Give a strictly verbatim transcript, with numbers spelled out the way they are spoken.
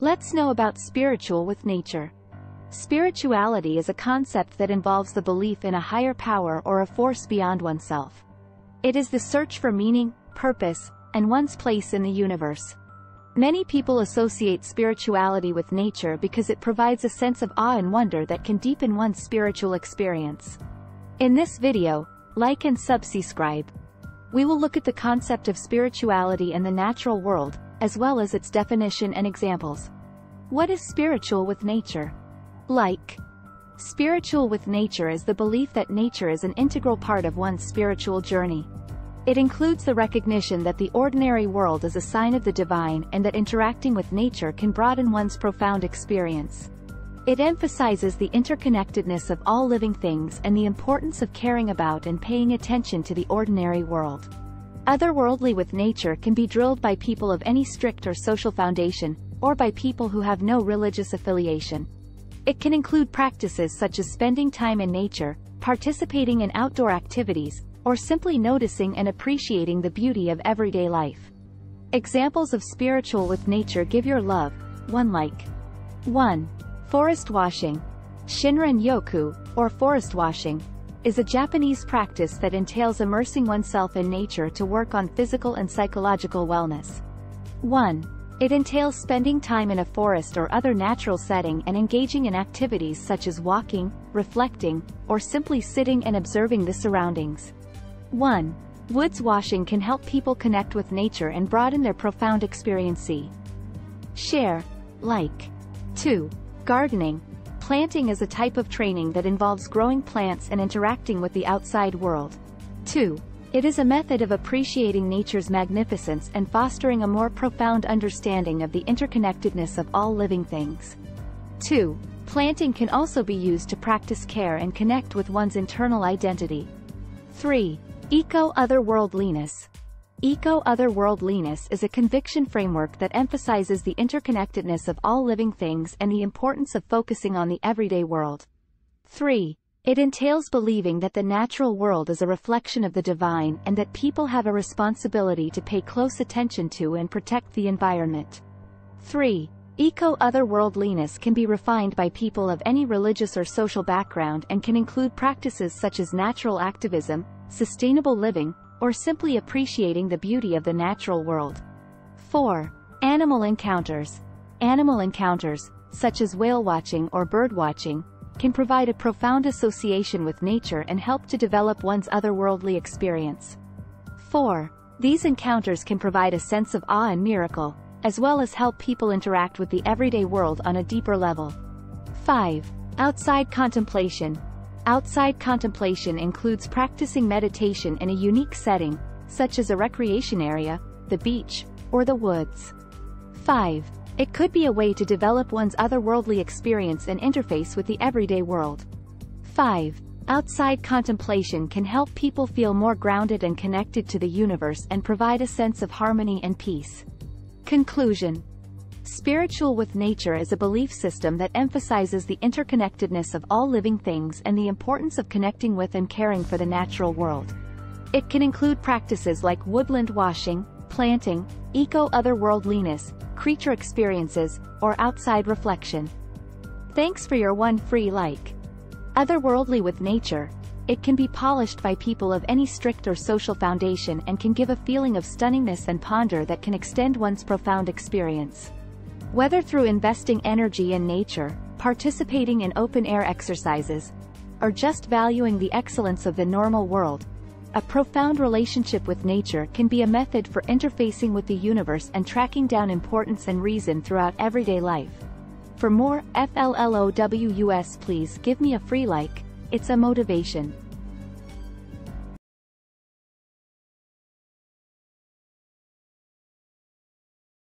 Let's know about spiritual with nature. Spirituality is a concept that involves the belief in a higher power or a force beyond oneself. It is the search for meaning, purpose, and one's place in the universe. Many people associate spirituality with nature because it provides a sense of awe and wonder that can deepen one's spiritual experience. In this video, like and subscribe. We will look at the concept of spirituality in the natural world, as well as its definition and examples. What is spiritual with nature? Like, spiritual with nature is the belief that nature is an integral part of one's spiritual journey. It includes the recognition that the ordinary world is a sign of the divine and that interacting with nature can broaden one's profound experience. It emphasizes the interconnectedness of all living things and the importance of caring about and paying attention to the ordinary world. Otherworldly with nature can be drilled by people of any strict or social foundation, or by people who have no religious affiliation. It can include practices such as spending time in nature, participating in outdoor activities, or simply noticing and appreciating the beauty of everyday life. Examples of spiritual with nature give your love, one like. one. Forest washing. Shinrin-yoku, or forest washing, is a Japanese practice that entails immersing oneself in nature to work on physical and psychological wellness. one. It entails spending time in a forest or other natural setting and engaging in activities such as walking, reflecting, or simply sitting and observing the surroundings. one. Woods washing can help people connect with nature and broaden their profound experience. Share, like. two. Gardening. Planting is a type of training that involves growing plants and interacting with the outside world. two. It is a method of appreciating nature's magnificence and fostering a more profound understanding of the interconnectedness of all living things. two. Planting can also be used to practice care and connect with one's internal identity. three. Eco-otherworldliness. Eco-otherworldliness is a conviction framework that emphasizes the interconnectedness of all living things and the importance of focusing on the everyday world. three. It entails believing that the natural world is a reflection of the divine and that people have a responsibility to pay close attention to and protect the environment. three. Eco-otherworldliness can be refined by people of any religious or social background and can include practices such as natural activism, sustainable living, or simply appreciating the beauty of the natural world. four. Animal encounters. Animal encounters, such as whale watching or bird watching, can provide a profound association with nature and help to develop one's otherworldly experience. four. These encounters can provide a sense of awe and miracle, as well as help people interact with the everyday world on a deeper level. five. Outside contemplation. Outside contemplation includes practicing meditation in a unique setting, such as a recreation area, the beach, or the woods. five. It could be a way to develop one's otherworldly experience and interface with the everyday world. five. Outside contemplation can help people feel more grounded and connected to the universe and provide a sense of harmony and peace. Conclusion. Spiritual with nature is a belief system that emphasizes the interconnectedness of all living things and the importance of connecting with and caring for the natural world. It can include practices like woodland washing, planting, eco-otherworldliness, creature experiences, or outside reflection. Thanks for your one free like. Otherworldly with nature, it can be polished by people of any strict or social foundation and can give a feeling of stunningness and ponder that can extend one's profound experience. Whether through investing energy in nature, participating in open-air exercises, or just valuing the excellence of the normal world, a profound relationship with nature can be a method for interfacing with the universe and tracking down importance and reason throughout everyday life. For more FLLOWS, please give me a free like, it's a motivation.